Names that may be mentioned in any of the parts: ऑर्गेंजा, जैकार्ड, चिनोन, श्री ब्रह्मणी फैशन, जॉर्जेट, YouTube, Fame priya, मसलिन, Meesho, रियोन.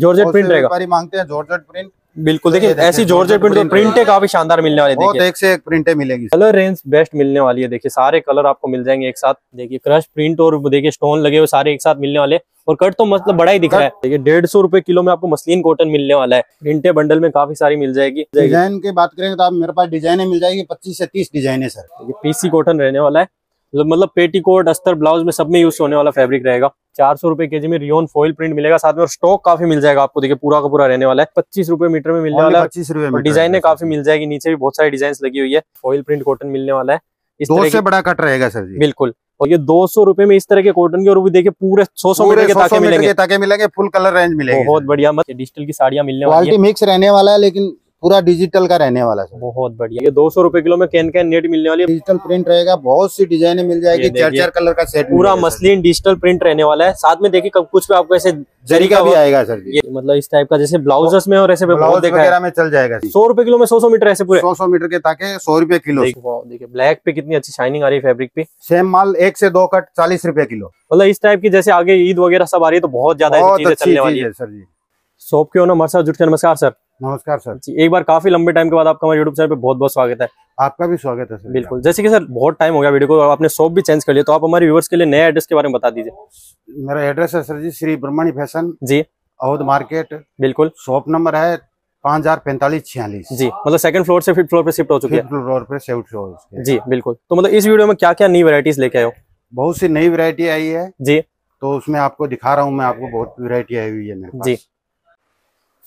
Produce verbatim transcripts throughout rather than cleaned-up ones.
जॉर्जेट print रहेगा, मांगते हैं जॉर्जेट प्रिंट। बिल्कुल देखिए ऐसी जॉर्जेट प्रिंट प्रिंटें काफी शानदार मिलने वाली है, बहुत एक से एक प्रिंटें मिलेगी। कलर रेंज बेस्ट मिलने वाली है, देखिए सारे कलर आपको मिल जाएंगे एक साथ। देखिए क्रश प्रिंट और देखिए स्टोन लगे हुए सारे एक साथ मिलने वाले, और कट तो मतलब बड़ा ही दिख रहा है। देखिए डेढ़ सौ रुपए किलो में आपको मसलिन कॉटन मिलने वाला है। प्रिंटें बंडल में काफी सारी मिल जाएगी। डिजाइन की बात करेंगे तो आप मेरे पास डिजाइने मिल जाएगी, पच्चीस से तीस डिजाइन है सर। पीसी कॉटन रहने वाला है, मतलब पेटीकोट अस्तर ब्लाउज में सब में यूज होने वाला फैब्रिक रहेगा। चार सौ रुपए के जी में रियोन फॉइल प्रिंट मिलेगा साथ में, और स्टॉक काफी मिल जाएगा आपको। देखिए पूरा का पूरा रहने वाला है, पच्चीस रुपए मीटर में मिलने वाला है। पच्चीस रुपए डिजाइने काफी मिल जाएगी, नीचे भी बहुत सारी डिजाइन लगी हुई है। फॉइल प्रिंट कॉटन मिलने वाला है, इस दो से बड़ा कट रहेगा सर जी। बिल्कुल, और ये दो सौ रुपए में इस तरह के कॉटन के, और भी देखिए पूरे सौ सौ मीटर के ताके मिलेंगे, ताके मिलेंगे फुल कलर रेंज मिलेगी। बहुत बढ़िया, मतलब डिजिटल की साड़ियां मिलने वाली है, मिक्स रहने वाला है लेकिन पूरा डिजिटल का रहने वाला है। बहुत बढ़िया, ये दो सौ रुपए किलो में कैन कैन नेट मिलने वाली है, डिजिटल प्रिंट रहेगा, बहुत सी डिजाइने मिल जाएगी, चार चार कलर का सेट, पूरा मसलिन डिजिटल प्रिंट रहने वाला है। साथ में देखिए कुछ पे आपको ऐसे जरी का भी आएगा सर, ये मतलब इस टाइप का जैसे ब्लाउजेस में और ऐसे ब्लाउज वगैरह में चल जाएगा। सौ रुपए किलो में सौ सौ मीटर ऐसे पूरे सौ सौ मीटर के ताके सौ रुपए किलो। देखिए ब्लैक पे कितनी अच्छी शाइनिंग आ रही है फैब्रिक पे। सेम माल एक से दो कट चालीस रुपए किलो, मतलब इस टाइप की जैसे आगे ईद वगैरह सब आ रही है तो बहुत ज्यादा चीजें चलने वाली है सर जी। शॉप के ओनर हमारे साथ जुड़ के, नमस्कार सर। नमस्कार सर जी, एक बार काफी लंबे टाइम के बाद आपका हमारे यूट्यूब चैनल पे बहुत बहुत स्वागत है। आपका भी स्वागत है सर। बिल्कुल, जैसे कि सर बहुत टाइम हो गया वीडियो को, आपने शॉप भी चेंज कर लिया, तो आप हमारे व्यूअर्स के लिए नया एड्रेस के बारे में बता दीजिए। मेरा एड्रेस है सर जी श्री ब्रह्मणी फैशन जी, औध मार्केट। बिल्कुल, शॉप नंबर है पाँच हजार पैंतालीस छियालीस जी, मतलब सेकंड फ्लोर से फिफ्थ फ्लोर पे शिफ्ट हो चुकी है। फिफ्थ फ्लोर पे शिफ्ट हो चुकी है जी। बिल्कुल, तो मतलब इस वीडियो में क्या क्या नई वैरायटीज लेके आए हो? बहुत सी नई वैरायटी आई है जी, तो उसमें आपको दिखा रहा हूँ मैं, आपको बहुत वैरायटी आई हुई है जी।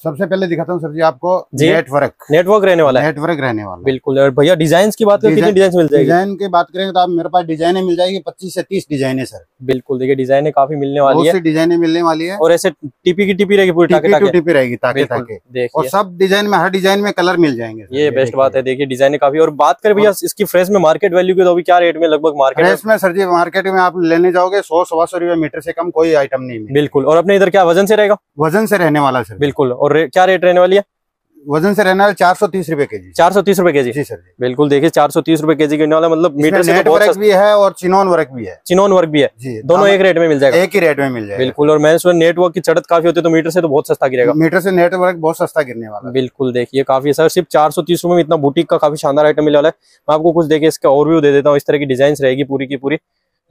सबसे पहले दिखाता हूँ सर जी आपको नेटवर्क नेटवर्क रहने वाला है, नेटवर्क रहने वाला। बिल्कुल, और भैया डिजाइन की बात करें कितनी डिजाइन मिल जाएगी? डिजाइन की बात करें तो आप मेरे पास डिजाइने मिल जाएगी, पच्चीस से तीस डिजाइन है सर। बिल्कुल, देखिए डिजाइने काफी मिलने वाली है, डिजाइने मिलने वाली है, और ऐसे टीपी की टीपी रहेगी, पूरी टीपी टू टीपी रहेगी ताके ताके, और सब डिजाइन में हर डिजाइन में कलर मिल जाएंगे। ये बेस्ट बात है, देखिए डिजाइने काफी। और बात करें भैया इसकी फ्रेश में मार्केट वैल्यू की, तो अभी क्या रेट में लगभग मार्केट? फ्रेश में सर जी मार्केट में आप लेने जाओगे सौ सवा सौ रुपए मीटर से कम कोई आइटम नहीं है। बिल्कुल, और अपने इधर क्या वजन से रहेगा? वजन से रहने वाला सर। बिल्कुल, और रे, क्या रेट रहने वाली है? वजन से रहने वाला चार सौ तीस रुपए के जी। चार सौ तीस रुपए के जी जी सर। बिल्कुल, देखिए चार सौ तीस रुपए के जी रहने वाला, मतलब मीटर से तो वर्क भी है और चिनोन वर्क भी है, चिनोन वर्क भी है जी, दोनों एक रेट में मिल जाएगा, एक ही रेट में मिल जाएगा। बिल्कुल, और मेंस वेयर नेटवर्क की चढ़त काफी होती है, तो मीटर से तो बहुत सस्ता गिरेगा, मीटर से नेटवर्क बहुत सस्ता गिरने वाला। बिल्कुल, देखिए काफी सर, सिर्फ चार सौ तीस रुपए में इतना बुटीक का काफी शानदार आइटम मिलने वाला है। मैं आपको कुछ देखिए इसका ओवरव्यू दे देता हूँ। इस तरह की डिजाइन रहेगी पूरी की पूरी,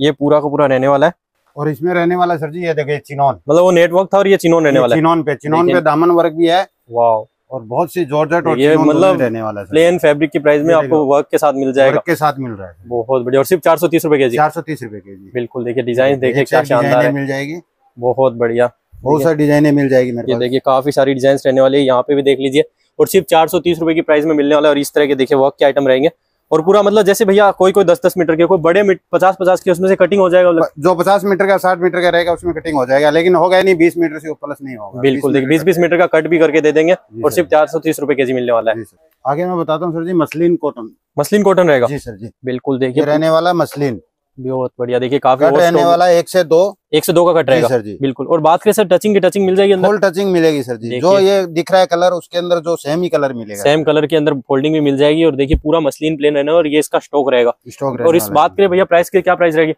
ये पूरा का पूरा रहने वाला है, और इसमें रहने वाला सर जी ये देखिए चिनोन, मतलब वो नेटवर्क था और ये चिनोन रहने वाला है। चिनोन पे चिनोन पे दामन वर्क भी है, वाव, और बहुत सी जॉर्जेट और चिनोन मतलब रहने वाला है। प्लेन फैब्रिक की प्राइस में आपको वर्क के साथ मिल जाएगा, वर्क के साथ मिल रहा है, बहुत बढ़िया, और सिर्फ चार सौ तीस रुपए के जी। चार सौ तीस रुपए के जी। बिल्कुल, देखिए डिजाइन देखिए क्या शानदार है, मिल जाएगी, बहुत बढ़िया, बहुत सारी डिजाइने मिल जाएगी मेरे पास। देखिए काफी सारी डिजाइन रहने वाली है, यहाँ पे भी देख लीजिए, और सिर्फ चार सौ तीस रुपए की प्राइस में मिलने वाला है। और इस तरह के देखिए वर्क के आइटम रहेंगे, और पूरा मतलब जैसे भैया कोई कोई दस दस मीटर के, कोई बड़े पचास पचास के, उसमें से कटिंग हो जाएगा। जो पचास मीटर का साठ मीटर का रहेगा उसमें कटिंग हो जाएगा, लेकिन होगा नहीं बीस मीटर से प्लस नहीं होगा। बिल्कुल, देखिए बीस बीस मीटर का कट भी करके दे देंगे, और सिर्फ चार सौ तीस रुपए के जी मिलने वाला है। आगे मैं बताता हूँ सर जी मसलिन कॉटन, मसलिन कॉटन रहेगा जी सर जी। बिल्कुल, देखिए रहने वाला मसलिन, बहुत बढ़िया, देखिए काफी रहने वाला, एक से दो एक से दो का कट रहेगा सर जी। बिल्कुल, और बात करें सर टचिंग की, टचिंग मिल जाएगी, फुल टचिंग मिलेगी सर जी। जो ये दिख रहा है कलर उसके अंदर जो सेम ही कलर मिलेगा, सेम कलर के अंदर फोल्डिंग भी मिल जाएगी, और देखिए पूरा मसलिन प्लेन रहना, और ये इसका स्टॉक रहेगा, स्टॉक। और इस बात करें भैया प्राइस की, क्या प्राइस रहेगी?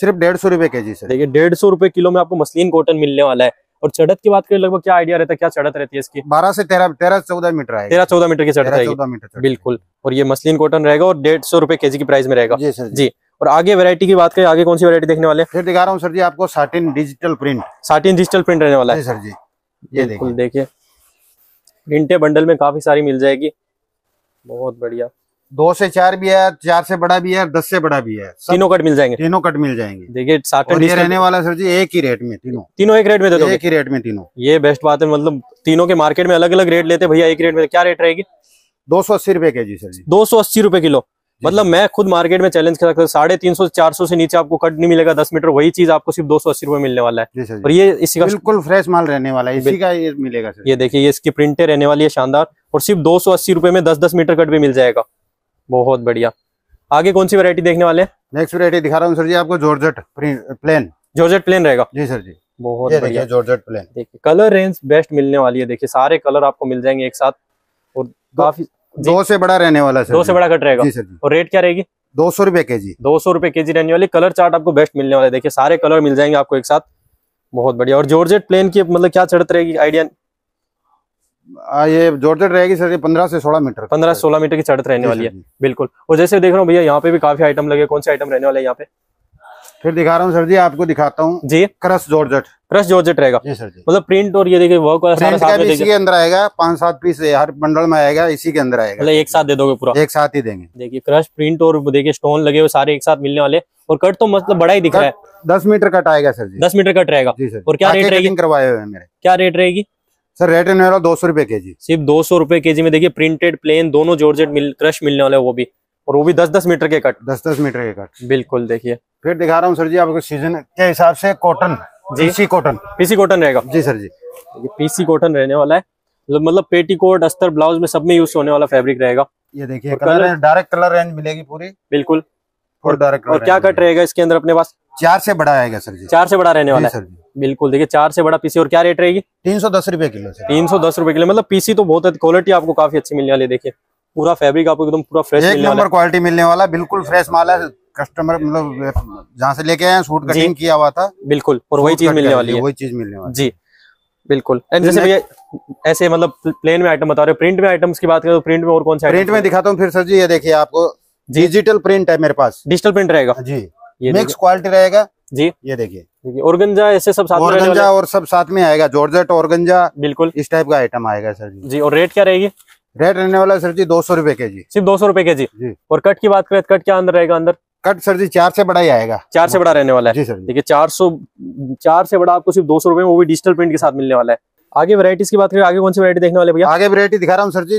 सिर्फ डेढ़ सौ रुपए के जी सर। देखिए डेढ़ सौ रुपए किलो में आपको मसलिन कॉटन मिलने वाला है। और चढ़त की बात करें लगभग क्या आइडिया रहता है, क्या चढ़त रहती है इसकी? बारह से तेरह तेरह चौदह मीटर, तेरह चौदह मीटर की चढ़त रहेगी। बिल्कुल, और ये मसलिन कॉटन रहेगा, और डेढ़ सौ रुपए के जी की प्राइस में रहेगा जी सर जी। और आगे वैरायटी की बात करें, आगे कौन सी वैरायटी देखने वाले हैं? फिर दिखा रहा हूँ सर जी आपको satin digital print, satin digital print रहने वाला है सर जी। ये देखिए देखिए प्रिंटे बंडल में काफी सारी मिल जाएगी, बहुत बढ़िया, दो से चार भी है, चार से बड़ा भी है, दस से बड़ा भी है, तीनों कट मिल जाएंगे, तीनों कट मिल जाएंगे। देखिए साटिन ये रहने वाला सर जी एक ही रेट में, तीनों तीनों एक रेट में दे दो, एक ही रेट में तीनों। ये बेस्ट बात है, मतलब तीनों के मार्केट में अलग अलग रेट लेते भैया, एक रेट में क्या रेट रहेगी? दो सौ अस्सी रुपए के जी सर जी। दो सौ अस्सी रुपए किलो, मतलब मैं खुद मार्केट में चैलेंज कर सकता हूँ, साढ़े तीन सौ चार सौ से नीचे आपको कट नहीं मिलेगा दस मीटर, वही चीज आपको सिर्फ दो सौ अस्सी रुपए मिलने वाला है। और ये इसी का बिल्कुल फ्रेश माल रहने वाला है, इसी का ये मिलेगा सर। ये देखिए ये इसकी प्रिंटे रहने वाली है शानदार, और सिर्फ दो सौ अस्सी रुपए में दस दस मीटर कट भी मिल जाएगा, बहुत बढ़िया। आगे कौन सी वैरायटी देखने वाले हैं? नेक्स्ट वैरायटी दिखा रहा हूँ सर जी आपको जॉर्जेट प्लेन, जॉर्जेट प्लेन रहेगा जी सर जी, बहुत बढ़िया जॉर्जेट प्लेन। देखिए कलर रेंज बेस्ट मिलने वाली है, देखिए सारे कलर आपको मिल जाएंगे एक साथ, और काफी दो से बड़ा रहने वाला है, दो से बड़ा कट रहेगा। और रेट क्या रहेगी? दो सौ रुपए के जी, दो सौ रुपए के जी रहने वाली। कलर चार्ट आपको बेस्ट मिलने वाला है, देखिए सारे कलर मिल जाएंगे आपको एक साथ, बहुत बढ़िया। और जॉर्जेट प्लेन की मतलब क्या चढ़त रहेगी आइडिया? ये जॉर्जेट रहेगी सर, ये पंद्रह से सोलह मीटर पंद्रह से सोलह मीटर की चढ़त रहने वाली है। बिल्कुल। और जैसे देख रहा हूँ भैया यहाँ पे भी काफी आइटम लगे, कौन से आइटम रहने वाले हैं यहाँ पे? फिर दिखा रहा हूँ सर जी, आपको दिखाता हूँ जी। क्रश जॉर्जेट, क्रश जॉर्जेट रहेगा जी सर जी। मतलब प्रिंट और ये देखिए वर्क वाला सारा साथ में, इसी के अंदर आएगा। पांच सात पीस हर बंडल में आएगा, इसी के अंदर आएगा। मतलब एक साथ दे दोगे पूरा? एक साथ ही देंगे। देखिए क्रश प्रिंट और देखिए स्टोन लगे हुए सारे एक साथ मिलने वाले। और कट तो मतलब बड़ा ही दिख रहा है, दस मीटर कट आएगा सर जी। दस मीटर कट रहेगा जी सर। और क्या रेट रहेगी? करवाए हुए मेरे। क्या रेट रहेगी सर? रेट रहने वाला दो सौ रुपए के जी, सिर्फ दो सौ रुपए के जी में। देखिए प्रिंटेड प्लेन दोनों जॉर्जेट क्रश मिलने वाले, वो भी और वो भी दस दस मीटर के कट, दस दस मीटर के कट। बिल्कुल। देखिए फिर दिखा रहा हूँ सर जी आपको सीजन के हिसाब से कॉटन जी, पीसी कॉटन, पीसी कॉटन रहेगा जी सर जी। पीसी कॉटन रहने वाला है, मतलब पेटीकोट अस्तर ब्लाउज में सब में यूज होने वाला फैब्रिक रहेगा। ये देखिए कलर, डायरेक्ट कलर रेंज मिलेगी पूरी। बिल्कुल। और डायरेक्ट। और क्या कट रहेगा इसके अंदर अपने पास? चार से बड़ा आएगा सर जी, चार से बड़ा रहने वाला है। बिल्कुल। देखिए चार से बड़ा पीसी। और क्या रेट रहेगी? तीन सौ दस रुपए किलो। तीन सौ दस रुपए किलो। मतलब पीसी तो बहुत, क्वालिटी आपको काफी अच्छी मिलने वाली है। देखिए पूरा फैब्रिक आपको एकदम पूरा फ्रेश मिलने वाला है, क्वालिटी मिलने वाला, बिल्कुल फ्रेश माल है। कस्टमर मतलब जहाँ से लेके आए सूट कटिंग किया हुआ था। बिल्कुल। और वही चीज मिलने वाली है, वही चीज मिलने वाली जी। बिल्कुल। जैसे भैया ऐसे मतलब प्लेन में आइटम बता रहे, प्रिंट में आइटम्स की बात करें तो प्रिंट में और कौन सा? प्रिंट में दिखाता हूँ फिर सर जी। ये देखिए आपको डिजिटल प्रिंट है मेरे पास। डिजिटल प्रिंट रहेगा जी, मिक्स क्वालिटी रहेगा जी। ये देखिए ऑर्गेंजा, ऐसे सब साथ में ऑर्गेंजा और सब साथ में आएगा, जॉर्जेट ऑर्गेंजा। बिल्कुल। इस टाइप का आइटम आएगा सर जी जी। और रेट क्या रहेगी? रेट रहने वाला सर जी दो सौ रुपए के जी, सिर्फ दो सौ रुपए के जी। और कट की बात करें कट क्या अंदर रहेगा? अंदर कट सर जी चार से बड़ा ही आएगा, चार से बड़ा रहने वाला है जी सर। देखिए चार सौ चार से बड़ा आपको सिर्फ दो सौ रुपए में, वो भी डिजिटल प्रिंट के साथ मिलने वाला है। आगे वैरायटीज की बात करें, आगे कौन सी वैरायटी देखने वाले भैया? आगे वैरायटी दिखा रहा हूँ सर जी,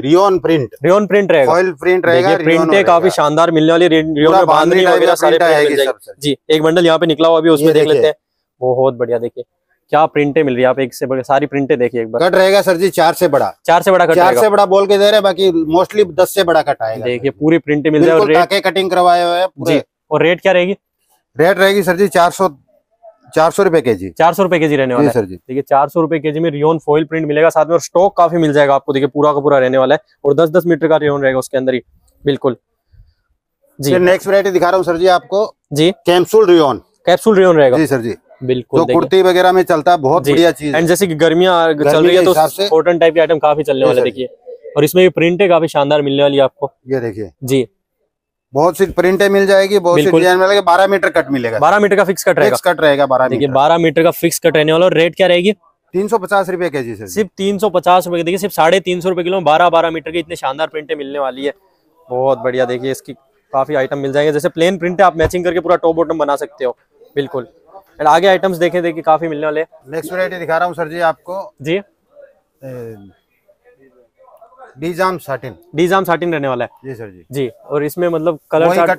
रियोन प्रिंट, रियोन प्रिंट रहेगा, फॉइल प्रिंट रहेगा। प्रिंटें काफी शानदार मिलने वाली, रियोन में बांधनी वगैरह सारे जी। एक बंडल यहाँ पे निकला हुआ अभी, उसमें देख लेते हैं। बहुत बढ़िया। देखिए क्या प्रिंटें मिल रही है आप, एक से सारी प्रिंटें देखिए एक बार। कट रहेगा सर जी चार से बड़ा, चार से बड़ा कट, चार से बड़ा बोल के दे रहे, बाकी मोस्टली दस से बड़ा कट आएगा। देखिए पूरी प्रिंटें मिल रही है, कटिंग करवाए हुए हैं। और रेट क्या रहेगी? रेट रहेगी सर जी चार सौ चार सौ रुपए के जी, चार सौ रुपए के जी रहने वाला है सर जी। देखिए चार सौ रुपए के जी में रियोन फॉइल प्रिंट मिलेगा साथ में, और स्टॉक काफी मिल जाएगा आपको। देखिए पूरा का पूरा रहने वाला है, और दस दस मीटर का रियोन रहेगा उसके अंदर ही। बिल्कुल जी। नेक्स्ट वैरायटी दिखा रहा हूँ सर जी आपको जी, कैप्सूल रियोन, कैप्सूल रियोन रहेगा जी सर जी। बिल्कुल। तो कुर्ती वगैरह में चलता है, बहुत बढ़िया चीज। एंड जैसे कि गर्मियां चल रही है तो कॉटन टाइप के आइटम काफी चलने वाले। देखिए और इसमें भी प्रिंटें काफी शानदार मिलने वाली है आपको। ये देखिए जी बहुत सी प्रिंटें मिल जाएगी, बहुत सी डिजाइन मिलेगा। बारह मीटर कट मिलेगा, बारह मीटर का फिक्स कट रहेगा, कट रहेगा बारह मीटर। बारह मीटर का फिक्स कट रहने वाला। और रेट क्या रहेगी? तीन सौ पचास रुपए के जी सर, सिर्फ तीन सौ पचास रुपए। देखिए सिर्फ साढ़े तीन सौ रुपए किलो में बारह बारह मीटर के इतने शानदार प्रिंटें मिलने वाली है। बहुत बढ़िया। देखिए इसकी काफी आइटम मिल जाएंगे, जैसे प्लेन प्रिंट आप मैचिंग करके पूरा टॉप बॉटम बना सकते हो। बिल्कुल। एंड आगे आइटम्स देखे देखिए काफी मिलने वाले। नेक्स्ट वैरायटी दिखा रहा हूँ सर जी आपको जी, डीजाम साटिन, डीजाम साटिन रहने वाला है जी सर जी जी। और इसमें मतलब कलर कट,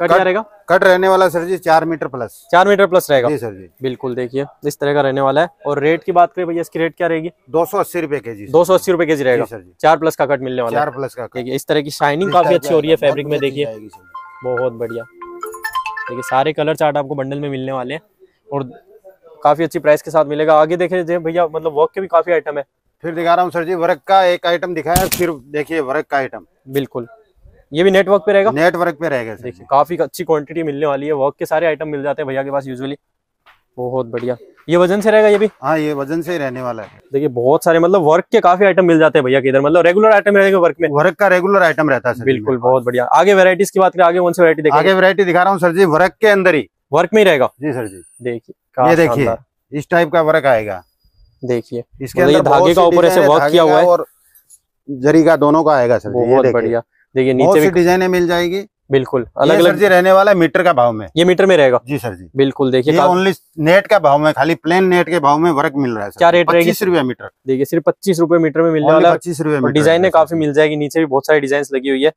कट क्या रहेगा? कट रहने वाला सर जी चार मीटर प्लस, चार मीटर प्लस रहेगा जी सर जी। बिल्कुल। देखिए इस तरह का रहने वाला है। और रेट की बात करें भैया, इसकी रेट क्या रहेगी? दो सौ अस्सी रुपए के जी, दो सौ अस्सी रुपए के जी रहेगा सर जी। चार प्लस का कट मिलने वाला, चार प्लस का। इस तरह की शाइनिंग काफी अच्छी हो रही है फैब्रिक में। देखिए बहुत बढ़िया। देखिए सारे कलर चार्ट आपको बंडल में मिलने वाले हैं, और काफी अच्छी प्राइस के साथ मिलेगा। आगे देखे भैया मतलब वर्क के भी काफी आइटम है। फिर दिखा रहा हूँ सर जी वर्क का एक आइटम दिखाया, फिर देखिए वर्क का आइटम। बिल्कुल। ये भी नेटवर्क पे रहेगा, नेटवर्क पे रहेगा। देखिए काफी अच्छी क्वांटिटी मिलने वाली है, वर्क के सारे आइटम मिल जाते हैं भैया के पास यूजुअली। बहुत बढ़िया। ये वजन से रहेगा ये भी? हाँ ये वजन से ही रहने वाला है। देखिए बहुत सारे मतलब वर्क के काफी आइटम मिल जाते हैं भैया के इधर, मतलब रेगुलर आइटम रहेगा वर्क में, वर्क का रेगुलर आइटम रहता है। बिल्कुल बहुत बढ़िया। आगे वैरायटीज की बात करें, आगे कौन सी वैरायटी देखिए? आगे वैरायटी दिखा रहा हूँ सर जी वर्क के अंदर ही, वर्क में ही रहेगा जी सर जी। देखिए ये देखिए इस टाइप का वर्क आएगा। देखिए इसके अंदर धागे का ऊपर ऐसे वर्क किया हुआ है, और जरी का दोनों का आएगा सर। बहुत बढ़िया। देखिए नीचे भी डिजाइनें मिल जाएगी। बिल्कुल अलग अलग जी रहने वाला है, मीटर का भाव में। ये मीटर में रहेगा जी सर जी। बिल्कुल। देखिए ओनली नेट का भाव में, खाली प्लेन नेट के भाव में वर्क मिल रहा है। क्या रेट रहेगी? पच्चीस रुपए मीटर। देखिए सिर्फ पच्चीस रुपए मीटर में मिलने वाला है, पच्चीस रुपए। डिजाइनें काफी मिल जाएगी, नीचे भी बहुत सारी डिजाइन लगी हुई है।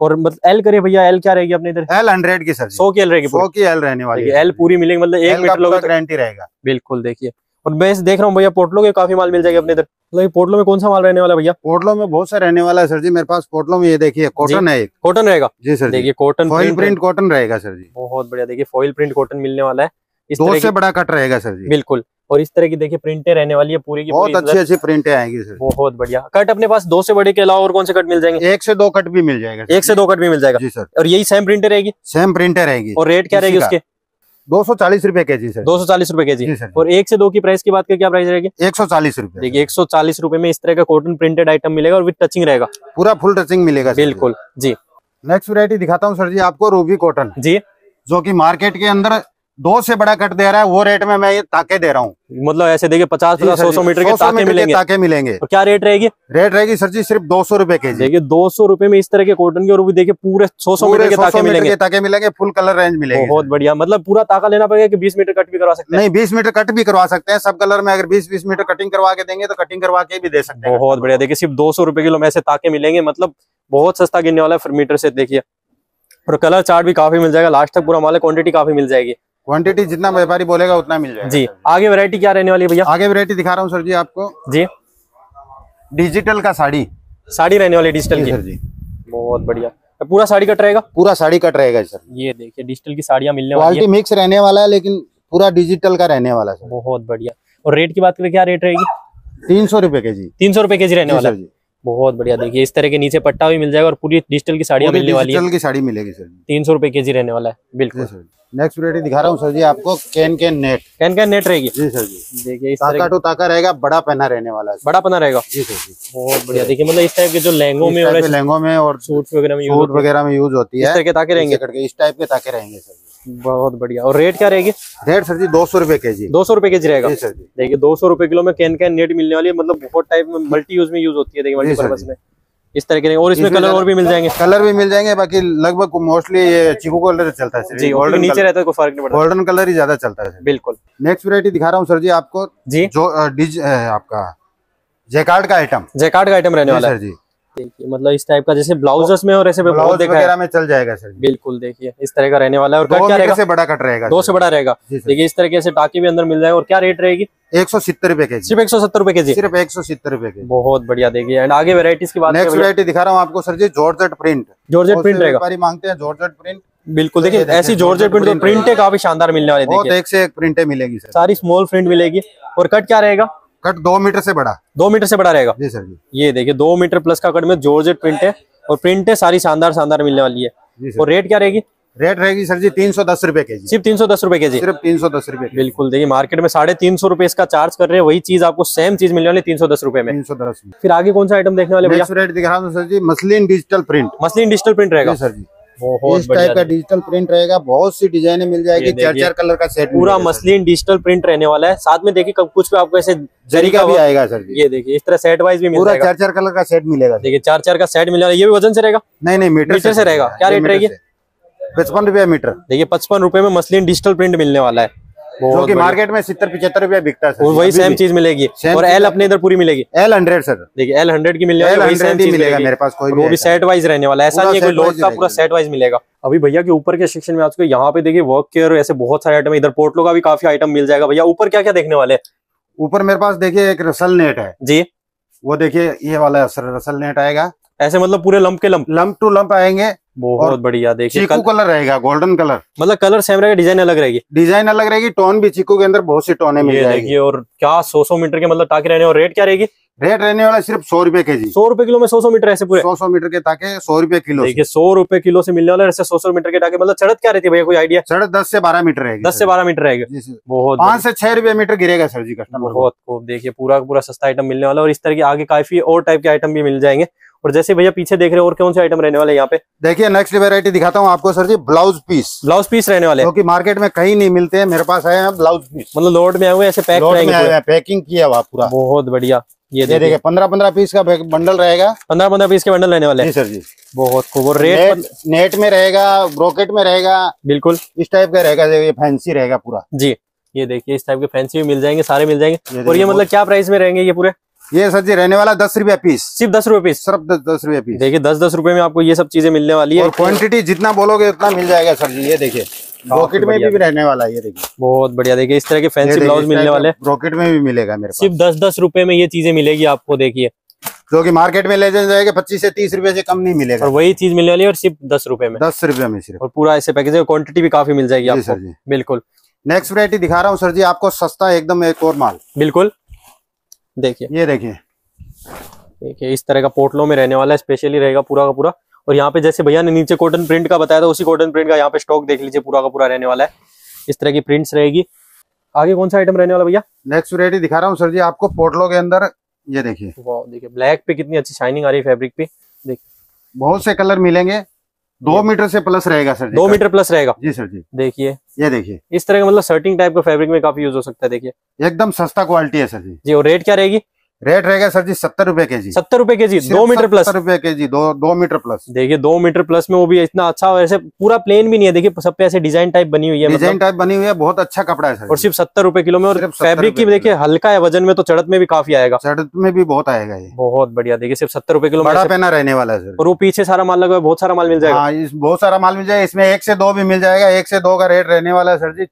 और मतलब एल करे भैया, एल क्या रहेगी अपने इधर? एल हंड्रेड की सर, सौ की एल रहेगी, सौ की एल रहने वाली है। एल पूरी मिलेगी, मतलब एक मीटर लोग गारंटी रहेगा। बिल्कुल। देखिए और मैं देख रहा हूँ भैया पोटलो के काफी माल मिल जाएगा अपने इधर। मतलब पोटलो में कौन सा माल रहने वाला भैया? पोटलो में बहुत सा रहने वाला है सर जी मेरे पास। पोटलो में ये देखिए कॉटन है, कॉटन रहेगा जी सर। देखिए कॉटन फॉइल प्रिंट कॉटन रहेगा सर जी। बहुत बढ़िया। देखिए फॉइल प्रिंट कॉटन मिलने वाला है, इस दो से बड़ा कट रहेगा सर जी। बिल्कुल। और इस तरह की देखिए प्रिंटें रहने वाली है पूरी की, बहुत अच्छी अच्छी प्रिंटें आएंगी सर। बहुत बढ़िया। कट अपने पास दो से बड़े के अलावा और कौन से कट मिल जाएंगे? एक से दो कट भी मिल जाएगा, एक से दो कट भी मिल जाएगा जी सर। और यही सेम प्रिंटें रहेगी, सेम प्रिंटें रहेगी। और रेट क्या रहेगी उसके? दो सौ चालीस रूपए के जी सर, दो सौ चालीस रूपए के जी। और एक से दो की प्राइस की बात करें क्या प्राइस रहेगी? एक सौ चालीस रूपए। देखिए एक सौ चालीस रूपए में इस तरह का कॉटन प्रिंटेड आइटम मिलेगा और विद टचिंग रहेगा, पूरा फुल टचिंग मिलेगा। बिल्कुल जी। नेक्स्ट वैरायटी दिखाता हूँ सर जी आपको, रूबी कॉटन जी, जो कि मार्केट के अंदर दो से बड़ा कट दे रहा है वो रेट में मैं ये ताके दे रहा हूँ। मतलब ऐसे देखिए पचास पचास सौ सौ मीटर के ताके मिलेंगे, ताके मिलेंगे। और क्या रेट रहेगी? रेट रहेगी सर जी सिर्फ दो सौ रूपये के जी। देखिए दो सौ रूपये में इस तरह के कॉटन के, और देखिए पूरे सौ सौ मीटर के ताके मिलेंगे, ताके मिलेंगे, फुल कलर रेंज मिलेगी। बहुत बढ़िया। मतलब पूरा ताका लेना पड़ेगा कि बीस मीटर कट भी करवा सकते हैं? नहीं, बीस मीटर कट भी करवा सकते हैं। सब कलर में अगर बीस बीस मीटर कटिंग करवा के देंगे तो कटिंग करवा के भी दे सकते हैं। बहुत बढ़िया। देखिए सिर्फ दो सौ रूपये किलो में ऐसे ताके मिलेंगे, मतलब बहुत सस्ता गिरने वाला है मीटर से। देखिए और कलर चार्ट भी काफी मिल जाएगा लास्ट तक, पूरा माल क्वांटिटी काफी मिल जाएगी। क्वांटिटी जितना व्यापारी बोलेगा उतना मिल जाएगा जी। आगे वैरायटी क्या रहने वाली है भैया? आगे वैरायटी दिखा रहा हूँ सर जी आपको जी, डिजिटल का साड़ी, साड़ी रहने वाली डिजिटल की सर जी। बहुत बढ़िया। पूरा साड़ी कट रहेगा? पूरा साड़ी कट रहेगा सर। ये देखिए डिजिटल की साड़ियाँ मिलने वाली है, क्वालिटी मिक्स रहने वाला है लेकिन पूरा डिजिटल का रहने वाला है। बहुत बढ़िया। और रेट की बात करें क्या रेट रहेगी? तीन सौ रूपये के जी। तीन सौ रूपये के जी रहने वाला है। बहुत बढ़िया। देखिए इस तरह के नीचे पट्टा भी मिल जाएगा और पूरी डिजिटल की साड़ियाँ मिलने वाली है। डिजिटल की साड़ी मिलेगी सर, तीन सौ रुपए के जी रहने वाला है। बिल्कुल। नेक्स्ट वैरायटी दिखा रहा हूँ सर जी आपको, can can net, can can net रहेगी जी सर जी। देखिए इस तरह तो ताका रहेगा, बड़ा पहना रहने वाला है, बड़ा पहना रहेगा जी सर जी। बहुत बढ़िया। देखिए मतलब इस टाइप के जो लहंगों में और लहंगों में और सूट वगैरह में सूट वगैरह में यूज होती है, इस तरह के ताके रहेंगे, करके इस टाइप के ताके रहेंगे सर। बहुत बढ़िया। और रेट क्या रहेगी? रेट सर जी दो सौ रूपये के जी। दो सौ रूपये के जी रहेगा सर जी। देखिए दो सौ रूपये किलो में कैन कैन नेट मिलने वाली है, मतलब बहुत टाइप में मल्टी यूज में यूज होती है। देखिए मल्टीपर्पज में इस तरह के, और इसमें कलर और भी मिल जाएंगे, कलर भी मिल जाएंगे। बाकी लगभग मोस्टली ये चीकू कलर चलता है जी, गोल्डन नीचे रहता है, कोई फर्क नहीं पड़ता, गोल्डन कलर ही ज्यादा चलता है। बिल्कुल। नेक्स्ट वैरायटी दिखा रहा हूँ सर जी आपको जी, जो आपका जैकार्ड का आइटम, जैकार्ड का आइटम रहने वाला है सर जी। देखिए मतलब इस टाइप का जैसे ब्लाउजेस में और ऐसे ब्लाउज वगैरह में चल जाएगा सर। बिल्कुल। देखिए इस तरह का रहने वाला है और कट क्या रहेगा? से बड़ा कट रहेगा, दो से बड़ा रहेगा। देखिए इस तरह के ऐसे टाके भी अंदर मिल जाएगा। और क्या रेट रहेगी? एक सौ सत्तर रूपये के जी। सिर्फ एक सौ सत्तर रूपये के जी, सिर्फ एक सौ सत्तर रूपये के। बहुत बढ़िया। देखिए एंड आगे वैरायटीज की बात, नेक्स्ट वैरायटी दिखा रहा हूँ आपको सर जी, जॉर्जेट प्रिंट, जॉर्जेट प्रिंट रहेगा। मांगते हैं जॉर्जेट प्रिंट। बिल्कुल। देखिए ऐसी जॉर्जेट प्रिंट प्रिंटें काफी शानदार मिलने वाली है, एक से एक प्रिंटें मिलेगी सर, सारी स्मॉल प्रिंट मिलेगी। और कट क्या रहेगा? कट दो मीटर से बड़ा, दो मीटर से बड़ा रहेगा जी सर जी। ये देखिए दो मीटर प्लस का कट में जॉर्जेट प्रिंट है और प्रिंटें सारी शानदार शानदार मिलने वाली है। और रेट क्या रहेगी? रेट रहेगी सर जी तीन सौ दस रूपये के जी। सिर्फ तीन सौ दस रूपये के जी, सिर्फ तीन सौ दस रूपये। बिल्कुल। देखिए मार्केट में साढ़े तीन सौ रूपये इसका चार्ज कर रहे हैं, वही चीज आपको सेम चीज मिलने वाली तीन सौ दस रूपये में। तीन सौ दस। फिर आगे कौन सा आइटम देखने वाले भैया? रेट दिखा रहा हूँ सर जी, मसलिन digital print, मसलिन digital print रहेगा सर जी। इस टाइप का डिजिटल प्रिंट रहेगा, बहुत सी डिजाइनें मिल जाएगी, चार चार कलर का सेट, पूरा मसलिन डिजिटल प्रिंट रहने वाला है। साथ में देखिए कुछ पे आपको ऐसे जरी का भी आएगा सर। ये देखिए इस तरह सेट वाइज भी पूरा चार चार कलर का सेट मिलेगा। देखिए चार चार का सेट मिलेगा। ये भी वजन से रहेगा? नहीं नहीं, मीटर से रहेगा। क्या रेट रहेगी? पचपन रुपया मीटर। देखिए पचपन रुपए में मसलिन डिजिटल प्रिंट मिलने वाला है, क्योंकि मार्केट में सत्तर पिछहत्तर रुपया बिकता है। वही सेम चीज मिलेगी। और एल अपने इधर पूरी मिलेगी, एल हंड्रेड सर। देखिए एल हंड्रेड की मिलने वाली, सेम चीज मिलेगा मेरे पास, कोई वो भी सेट वाइज रहने वाला है। ऐसा नहीं है कोई लोड का, पूरा सेट वाइज मिलेगा। अभी भैया के ऊपर के सेक्शन में आपको यहाँ पे देखिए वर्क केयर और ऐसे बहुत सारे आइटम, इधर पोर्टलो का भी काफी आइटम मिल जाएगा। भैया ऊपर क्या क्या देखने वाले? ऊपर मेरे पास देखिये एक रसल नेट है जी, वो देखिये ये वाला सर रसल नेट आएगा ऐसे, मतलब पूरे लंप के लंप, लंप टू लंप आएंगे। बहुत बढ़िया। देखिए चीकू कलर रहेगा, गोल्डन कलर, मतलब कलर सेम रहेगा, डिजाइन अलग रहेगी, डिजाइन अलग रहेगी। टोन भी चीकू के अंदर बहुत सी टोने मिल जाएगी। और क्या सौ सौ मीटर के मतलब ताके रहने, और रेट क्या रहेगी? रेट रहने वाला सिर्फ सौ रुपए के जी। सौ रुपए किलो में सौ सौ मीटर ऐसे पूरे, सौ सौ मीटर के ताके सौ रुपए किलो। देखिए सौ रुपए किलो से मिलने वाला ऐसे सौ सौ मीटर के ताके। मतलब चढ़त क्या रहती है भैया, कोई आइडिया? चढ़त दस से बारह मीटर रहेगी, दस से बारह मीटर रहेगा। बहुत पांच से छह रुपए मीटर गिरेगा सर जी कस्टमर। बहुत खूब। देखिए पूरा पूरा सस्ता आइटम मिलने वाला। और इस तरह के आगे काफी और टाइप के आइटम भी मिल जाएंगे। और जैसे भैया पीछे देख रहे हैं और कौन से आइटम रहने वाले यहाँ पे? देखिए नेक्स्ट वैरायटी दिखाता हूँ आपको सर जी, ब्लाउज पीस, ब्लाउज पीस रहने वाले, क्योंकि मार्केट में कहीं नहीं मिलते हैं, मेरे पास आए हैं ब्लाउज पीस। मतलब लोड में आए हुए ऐसे पैक रहेंगे, पैकिंग किया हुआ पूरा। बहुत बढ़िया। ये देखिए पंद्रह पंद्रह पीस का बंडल रहेगा, पंद्रह पंद्रह पीस के बंडल रहने वाले जी सर जी। बहुत खूब। और रेट नेट में रहेगा, ब्रोकेट में रहेगा, बिल्कुल इस टाइप का रहेगा, फैंसी रहेगा पूरा जी। ये देखिए इस टाइप के फैंसी भी मिल जाएंगे, सारे मिल जाएंगे। और ये मतलब क्या प्राइस में रहेंगे ये पूरे? ये सर जी रहने वाला दस रुपया पीस, सिर्फ दस रुपए पीस, सिर्फ दस दस रुपया पीस। देखिए दस दस रुपए में आपको ये सब चीजें मिलने वाली है। और क्वांटिटी जितना बोलोगे उतना मिल जाएगा सर जी। ये देखिए ब्रोकेट में भी, भी रहने वाला है। ये देखिए बहुत बढ़िया। देखिए इस तरह के फैंसी ब्लाउज मिलने वाले, ब्रोकेट में भी मिलेगा मेरे पास। सिर्फ दस दस रुपए में ये चीजें मिलेगी आपको। देखिए जो कि मार्केट में ले जाएगा पच्चीस से तीस रुपए से कम नहीं मिलेगा, और वही चीज मिलने वाली है और सिर्फ दस रुपए में, दस रुपए में सिर्फ। और पूरा ऐसे पैकेज है, क्वांटिटी भी काफी मिल जाएगी आपको। बिल्कुल। नेक्स्ट वैरायटी दिखा रहा हूँ सर जी आपको, सस्ता एकदम एक और माल। बिल्कुल। देखिए ये देखिए देखिए इस तरह का पोटलो में रहने वाला है, स्पेशली रहेगा पूरा का पूरा। और यहाँ पे जैसे भैया ने नीचे कॉटन प्रिंट का बताया था, उसी कॉटन प्रिंट का यहाँ पे स्टॉक देख लीजिए पूरा का पूरा रहने वाला है। इस तरह की प्रिंट्स रहेगी। आगे कौन सा आइटम रहने वाला भैया? नेक्स्ट वैरायटी दिखा रहा हूँ सर जी आपको पोर्टलो के अंदर, ये देखिए देखिए ब्लैक पे कितनी अच्छी शाइनिंग आ रही है फैब्रिक पे। देखिए बहुत से कलर मिलेंगे, दो मीटर से प्लस रहेगा सर जी, दो मीटर प्लस रहेगा जी सर जी। देखिए ये देखिए इस तरह का मतलब सर्टिंग टाइप का फैब्रिक में काफी यूज हो सकता है। देखिए एकदम सस्ता क्वालिटी है सर जी जी। और रेट क्या रहेगी? रेट रहेगा सर जी सत्तर रुपए के जी, सत्तर रुपए के जी, दो मीटर प्लस, सत्तर रुपए के जी, दो दो मीटर प्लस। देखिए दो मीटर प्लस में वो भी इतना अच्छा, और ऐसे पूरा प्लेन भी नहीं है, देखिए सब पे ऐसे डिजाइन टाइप बनी हुई है, डिजाइन टाइप बनी हुई है, बहुत अच्छा कपड़ा है सर। और सिर्फ सत्तर रुपए किलो में। और फैब्रिक की देखिए हल्का है वजन में, तो चढ़त में भी काफी आएगा, चढ़त में भी बहुत आएगा ये, बहुत बढ़िया। देखिए सिर्फ सत्तर रुपए किलो, बड़ा पहना रहने वाला है सर। और वो पीछे सारा माल लगा, बहुत सारा माल मिल जाएगा, बहुत सारा माल मिल जाएगा। इसमें एक से दो भी मिल जाएगा, एक से दो का रेट रहने वाला है सर जी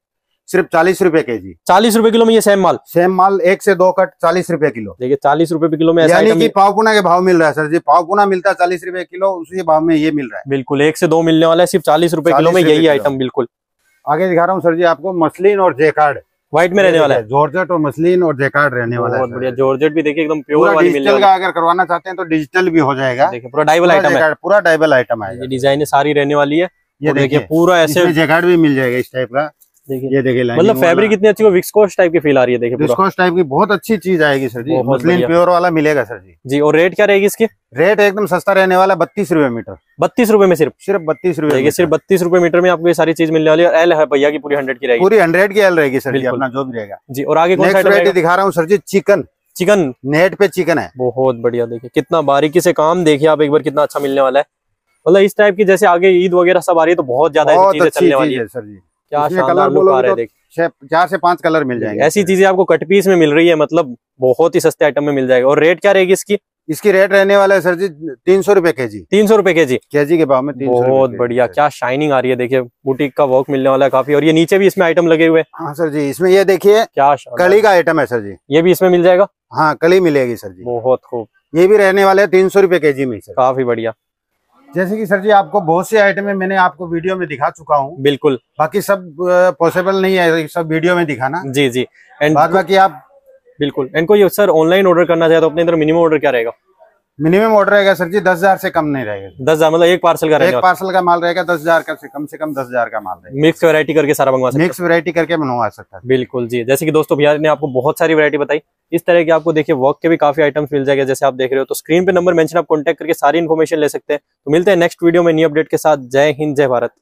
सिर्फ चालीस रुपए के जी, चालीस रुपए किलो में ये सेम माल, सेम माल एक से दो कट चालीस रुपए किलो। देखिए चालीस रुपए किलो में यानी कि पावपुना के भाव मिल रहा है सर जी, पावपुना मिलता है चालीस रुपए किलो, उसी भाव में ये मिल रहा है। बिल्कुल एक से दो मिलने वाला है सिर्फ चालीस रुपए किलो में यही आइटम। बिल्कुल आगे दिखा रहा हूँ सर जी आपको मसलिन और जेकार्ड व्हाइट में रहने वाला है, जॉर्जेट और मसलिन और जेकार्ड रहने वाला है। बहुत बढ़िया, जॉर्जेट भी देखिए एकदम प्योर वाली मिल जाएगा, अगर करवाना चाहते हैं तो डिजिटल भी हो जाएगा। देखिए पूरा डाइबल आइटम है, पूरा डाइबल आइटम है, ये डिजाइन सारी रहने वाली है। ये देखिए पूरा ऐसे जेकार्ड भी मिल जाएगा इस टाइप का। देखिए ये देखिए मतलब फैब्रिक कितनी अच्छी, विस्कोस टाइप की फील आ रही है। देखिए विस्कोस टाइप की बहुत अच्छी चीज आएगी सर जी, मसलिन प्योर वाला मिलेगा सर जी जी। और रेट क्या रहेगी इसकी? रेट एकदम सस्ता रहने वाला, बत्तीस रुपए मीटर, बत्तीस रुपए में सिर्फ सिर्फ बत्तीस रुपए, सिर्फ बत्तीस रुपए मीटर में आपको ये सारी चीज मिलने वाली है। एल है भैया की पूरी हंड्रेड की रहेगी, पूरी हंड्रेड की एल रहेगी सर जी, अपना जो भी रहेगा जी। और आगे कौन सा वैरायटी दिखा रहा हूँ सर जी? चिकन, चिकन नेट पे चिकन है, बहुत बढ़िया। देखिए कितना बारीकी से काम, देखिए आप एक बार कितना अच्छा मिलने वाला है। मतलब इस टाइप की जैसे आगे ईद वगैरह सब आ रही है तो बहुत ज्यादा चीजें चलने वाली है सर जी। कलर बोलो तो चार से पांच कलर मिल जाएंगे। ऐसी चीजें आपको कट पीस में मिल रही है, मतलब बहुत ही सस्ते आइटम में मिल जाएगा। और रेट क्या रहेगी इसकी? इसकी रेट रहने वाला है सर जी तीन सौ रुपए के जी, तीन सौ रुपए के जी, के जी के भाव में। बहुत बढ़िया, क्या शाइनिंग आ रही है। देखिए बुटीक का वर्क मिलने वाला है काफी। और ये नीचे भी इसमें आइटम लगे हुए हैं। हाँ सर जी, इसमें ये देखिए क्या कली का आइटम है सर जी, ये भी इसमें मिल जाएगा। हाँ कली मिलेगी सर जी, बहुत खूब। ये भी रहने वाला है तीन सौ रुपए के जी में, काफी बढ़िया। जैसे कि सर जी आपको बहुत से आइटमें मैंने आपको वीडियो में दिखा चुका हूँ। बिल्कुल, बाकी सब पॉसिबल नहीं है सब वीडियो में दिखाना जी जी। एंड बाद बाकी आप बिल्कुल इनको ये सर ऑनलाइन ऑर्डर करना चाहे तो अपने इधर मिनिमम ऑर्डर क्या रहेगा? मिनिमम ऑर्डर रहेगा सर जी दस हजार से कम नहीं रहेगा। दस हजार मतलब एक पार्सल का रहेगा, एक पार्सल का माल रहेगा दस हजार का, से कम से कम दस हजार का माल रहेगा। मिक्स वैरायटी करके सारा मंगवा सकते हैं, मिक्स वैरायटी करके मंगवा सकता है। बिल्कुल जी। जैसे कि दोस्तों भैया ने आपको बहुत सारी वैरायटी बताई, इस तरह की आपको देखिए वर्क के भी काफी आइटम्स मिल जाएगा जैसे आप देख रहे हो। तो स्क्रीन पे नंबर मेंशन आप कॉन्टेक्ट करके सारी इन्फॉर्मेशन ले सकते हैं। तो मिलते हैं नेक्स्ट वीडियो में न्यू अपडेट के साथ। जय हिंद, जय भारत।